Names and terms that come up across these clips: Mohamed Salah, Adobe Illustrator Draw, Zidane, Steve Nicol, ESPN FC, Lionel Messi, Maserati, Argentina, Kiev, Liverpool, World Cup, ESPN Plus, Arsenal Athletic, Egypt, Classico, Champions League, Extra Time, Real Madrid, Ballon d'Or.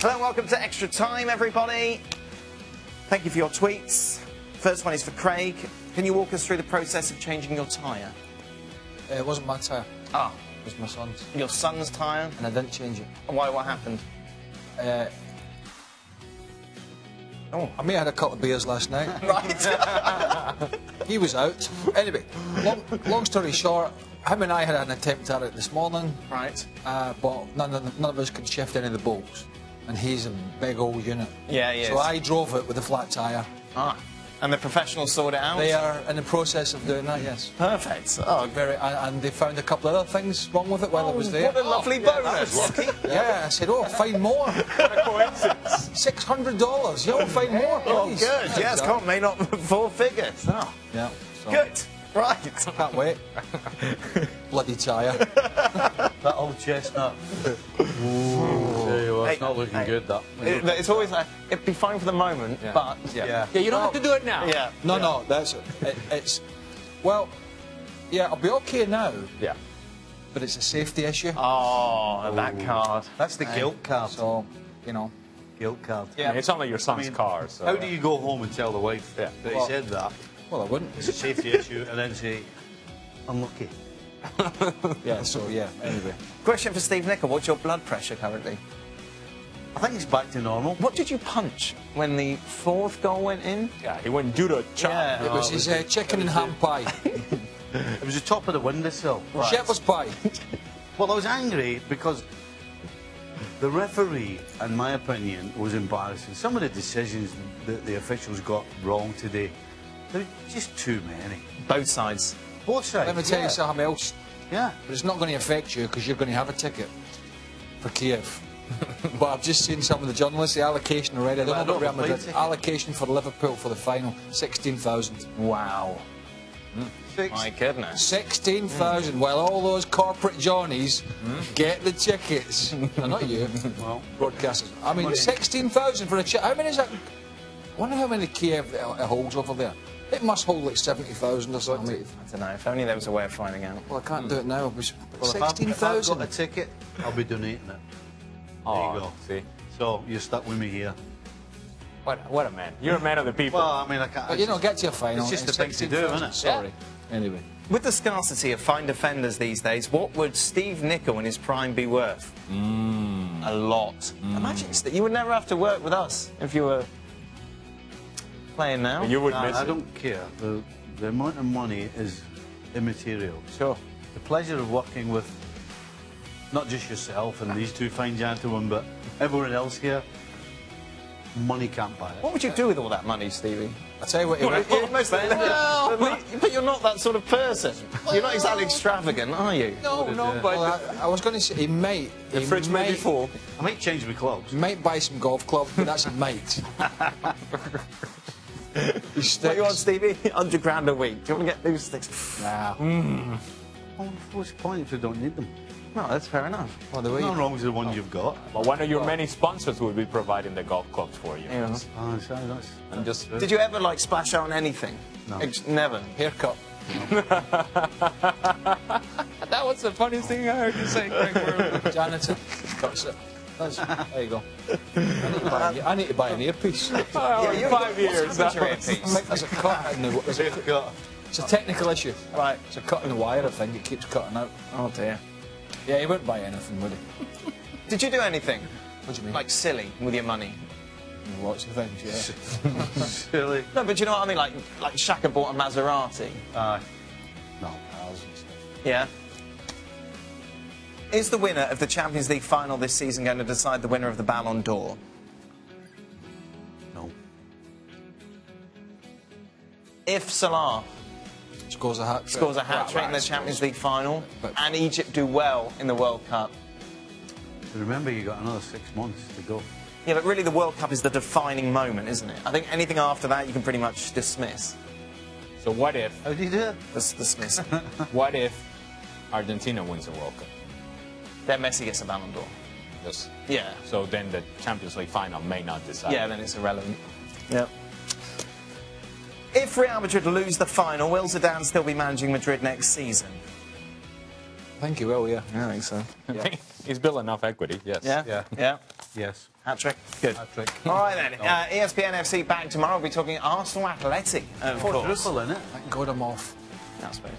Hello and welcome to Extra Time, everybody. Thank you for your tweets. First one is for Craig. Can you walk us through the process of changing your tyre? It wasn't my tyre. Ah. It was my son's. Your son's tyre? And I didn't change it. And why? What happened? I may have had a couple of beers last night. Right. He was out. Anyway, long story short, him and I had an attempt at it this morning. Right. But none of us could shift any of the bolts. And he's a big old unit. Yeah, he is. So I drove it with a flat tyre. Ah. And the professionals sorted it out? They are in the process of doing that, yes. Perfect. Oh, very. And they found a couple of other things wrong with it while it was there. What a lovely bonus. Yeah, yeah, I said, oh, find more. What a coincidence. $600. Yeah, find more, please. Oh, good. Yes, can't make up four figures. Oh. Yeah. So. Good. Right. Can't wait. Bloody tyre. That old chestnut. Well, it's not looking good, that. It's always like, it'd be fine for the moment, yeah. But... Yeah. Yeah. Yeah, you don't have to do it now. Yeah. No, yeah. No, that's it. It's... Well, yeah, I'll be okay now. Yeah. But it's a safety issue. Oh, ooh. That card. That's the guilt card. So, you know... Guilt card. Yeah, I mean, it's not like your son's car, so... How do you go home and tell the wife that he said that? Well, I wouldn't. It's a safety issue, and then say, unlucky. Yeah, so, yeah, anyway. Question for Steve Nicol, what's your blood pressure currently? I think it's back to normal. What did you punch when the fourth goal went in? Yeah, he went due to chop. Yeah, it was his chicken and ham pie. It was the top of the windowsill. Right. Shepherd's pie. Well, I was angry because the referee, in my opinion, was embarrassing. Some of the decisions that the officials got wrong today, there were just too many. Both sides. Both sides. Let me tell you something else. Yeah. But it's not going to affect you because you're going to have a ticket for Kiev. But I've just seen some of the journalists, the allocation already. I don't know about Real Madrid. Allocation for Liverpool for the final, 16,000. Wow. Mm. My goodness. 16,000, while all those corporate johnnies get the tickets. No, not you. Well, broadcasters. I mean, 16,000 for a ticket. How many is that? I wonder how many Kiev it holds over there. It must hold like 70,000 or something. I don't know, if only there was a way of finding out. Well, I can't do it now. I'll be 16,000. If I've got a ticket, I'll be donating it. There you go. See. So you're stuck with me here. What a man. You're a man of the people. Well, I mean, I can't... But you know, get to your final. It's just the thing to do, isn't it? Sorry. Yeah. Anyway. With the scarcity of fine defenders these days, what would Steve Nicol in his prime be worth? Mm. A lot. Mm. Imagine that you would never have to work with us if you were playing now. You would miss it. I don't care. The amount of money is immaterial. Sure. The pleasure of working with... Not just yourself and these two fine gentlemen, but everyone else here, money can't buy it. What would you do with all that money, Stevie? I tell you what, but you're not that sort of person. You're not exactly extravagant, are you? No, no, but I was going to say, the fridge may be full. I might change my clubs. Might buy some golf clubs, but that's a mate. What do you want, Stevie? 100 grand a week. Do you want to get these sticks? Nah. Mm. Well, what's the point if you don't need them? No, that's fair enough. Well, there's nothing wrong with the one you've got. But one of your many sponsors will be providing the golf clubs for you. Yeah. Oh, that's just, did you ever, like, splash out on anything? No. Never? Haircut? No. That was the funniest thing I heard you say, Greg. Janitor. There you go. I need to buy an earpiece. Oh, yeah, you've 5 years. That's your earpiece. There's a cut in the... It's a technical issue. Right. It's a cut in the wire, I think. It keeps cutting out. Oh, dear. Yeah, he wouldn't buy anything, would he? Did you do anything? What do you mean? Like silly with your money? Lots of things, yeah. Silly. No, but you know what I mean? Like Shaka bought a Maserati. No, thousands. Yeah. Is the winner of the Champions League final this season going to decide the winner of the Ballon d'Or? No. If Salah scores a hat-trick in the Champions League final, and Egypt do well in the World Cup. Remember, you got another 6 months to go. Yeah, but really the World Cup is the defining moment, isn't it? I think anything after that you can pretty much dismiss. So what if... How do you do it? Dismiss. What if Argentina wins the World Cup? Then Messi gets a Ballon d'Or. Yes. Yeah. So then the Champions League final may not decide. Yeah, then it's irrelevant. Yep. If Real Madrid lose the final, will Zidane still be managing Madrid next season? I think he will, yeah. I think so. Yeah. He's built enough equity, yes. Yeah? Yeah. Yeah. Yes. Hat-trick? Good. Hat-trick. All right, then. ESPN FC back tomorrow. We'll be talking Arsenal Athletic, of course. Quadruple, isn't it? Thank God I'm off. I suppose.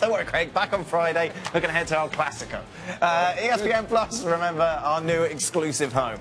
Don't worry, Craig. Back on Friday, looking ahead to our Classico. ESPN Plus, remember, our new exclusive home.